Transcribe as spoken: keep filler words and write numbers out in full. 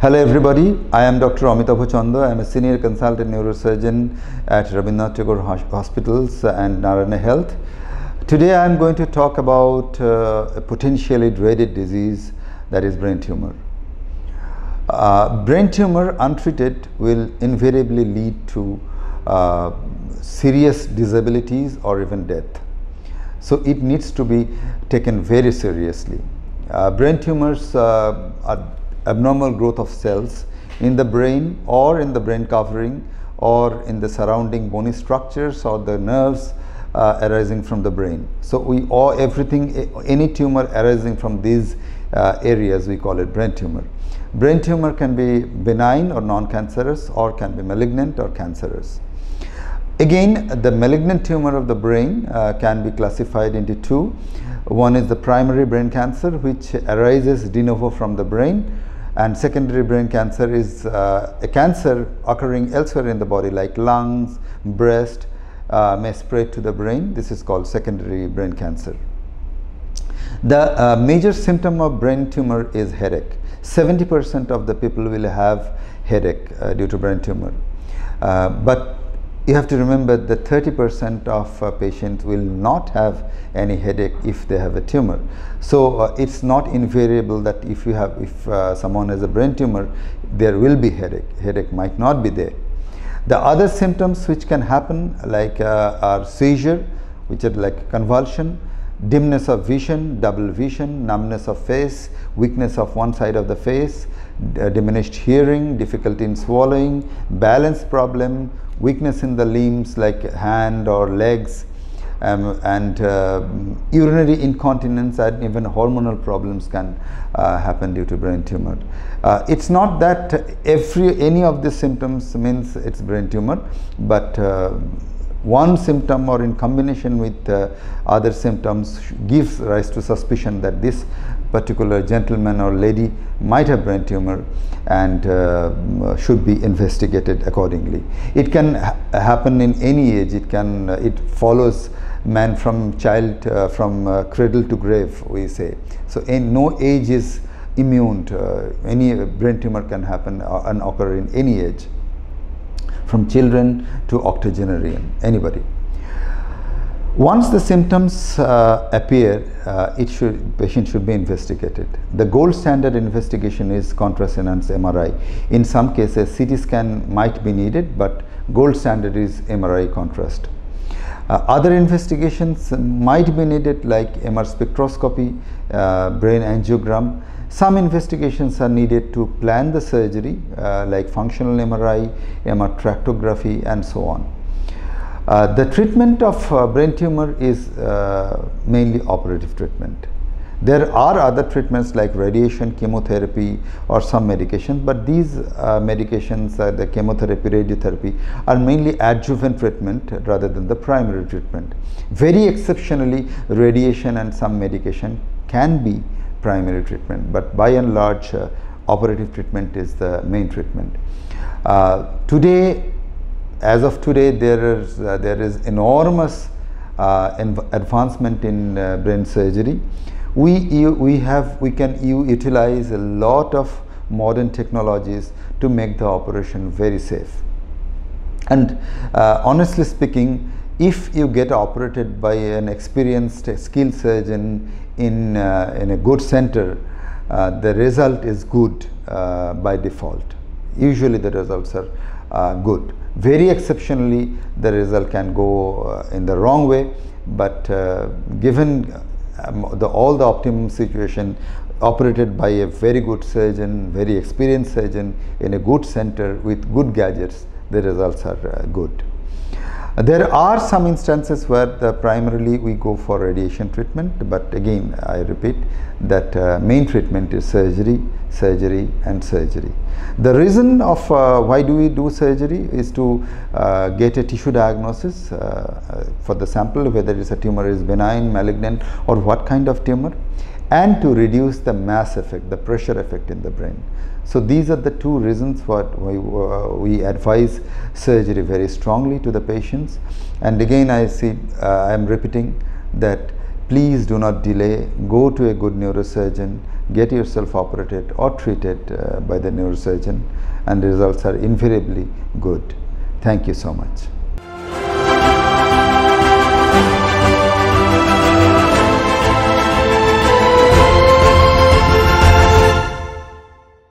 Hello everybody, I am Doctor Amitabha Chanda. I am a Senior Consultant Neurosurgeon at Rabindranath Tagore Hospitals and Narayana Health. Today I am going to talk about uh, a potentially dreaded disease, that is brain tumor. Uh, brain tumor untreated will invariably lead to uh, serious disabilities or even death. So it needs to be taken very seriously. Uh, brain tumors uh, are abnormal growth of cells in the brain or in the brain covering or in the surrounding bony structures or the nerves uh, arising from the brain. So we all everything any tumor arising from these uh, areas, we call it brain tumor. Brain tumor can be benign or non-cancerous, or can be malignant or cancerous. Again, the malignant tumor of the brain uh, can be classified into two. One is the primary brain cancer, which arises de novo from the brain, and secondary brain cancer is uh, a cancer occurring elsewhere in the body, like lungs, breast, uh, may spread to the brain. This is called secondary brain cancer. The uh, major symptom of brain tumor is headache. seventy percent of the people will have headache uh, due to brain tumor. Uh, but you have to remember that thirty percent of uh, patients will not have any headache if they have a tumor. So uh, it's not invariable that if you have, if uh, someone has a brain tumor, there will be headache. Headache might not be there. The other symptoms which can happen, like uh, are seizure, which are like convulsion, dimness of vision, double vision, numbness of face, weakness of one side of the face, uh, diminished hearing, difficulty in swallowing, balance problem, weakness in the limbs like hand or legs, um, and uh, urinary incontinence, and even hormonal problems can uh, happen due to brain tumor. Uh, it's not that every any of the symptoms means it's brain tumor, but uh, one symptom or in combination with uh, other symptoms gives rise to suspicion that this particular gentleman or lady might have brain tumor, and uh, should be investigated accordingly. It can ha happen in any age. It can uh, it follows man from child, uh, from uh, cradle to grave, we say. So in no age is immune to, uh, any brain tumor can happen uh, and occur in any age, from children to octogenarian, anybody. Once the symptoms uh, appear, uh, it should patient should be investigated. The gold standard investigation is contrasonance M R I. In some cases, C T scan might be needed, but gold standard is M R I contrast. Uh, other investigations might be needed, like M R spectroscopy, uh, brain angiogram. Some investigations are needed to plan the surgery, uh, like functional M R I, M R tractography, and so on. Uh, the treatment of uh, brain tumor is uh, mainly operative treatment. There are other treatments like radiation, chemotherapy, or some medications, but these uh, medications, uh, the chemotherapy, radiotherapy, are mainly adjuvant treatment rather than the primary treatment. Very exceptionally, radiation and some medication can be primary treatment, but by and large, uh, operative treatment is the main treatment. Uh, today, as of today, there is uh, there is enormous uh, advancement in uh, brain surgery. We, we, have, we can utilize a lot of modern technologies to make the operation very safe. And uh, honestly speaking, if you get operated by an experienced, skilled surgeon in, uh, in a good center, uh, the result is good uh, by default. Usually the results are uh, good. Very exceptionally, the result can go uh, in the wrong way, but uh, given Um, the, all the optimum situation, operated by a very good surgeon, very experienced surgeon in a good center with good gadgets, the results are uh, good. Uh, there are some instances where the primarily we go for radiation treatment, but again I repeat that uh, main treatment is surgery, surgery and surgery. The reason of uh, why do we do surgery is to uh, get a tissue diagnosis uh, for the sample, whether it's a tumor is benign, malignant, or what kind of tumor, and to reduce the mass effect, the pressure effect in the brain. So these are the two reasons what we, uh, we advise surgery very strongly to the patients. And again I see, uh, I am repeating that please do not delay, go to a good neurosurgeon, get yourself operated or treated uh, by the neurosurgeon, and results are invariably good. Thank you so much.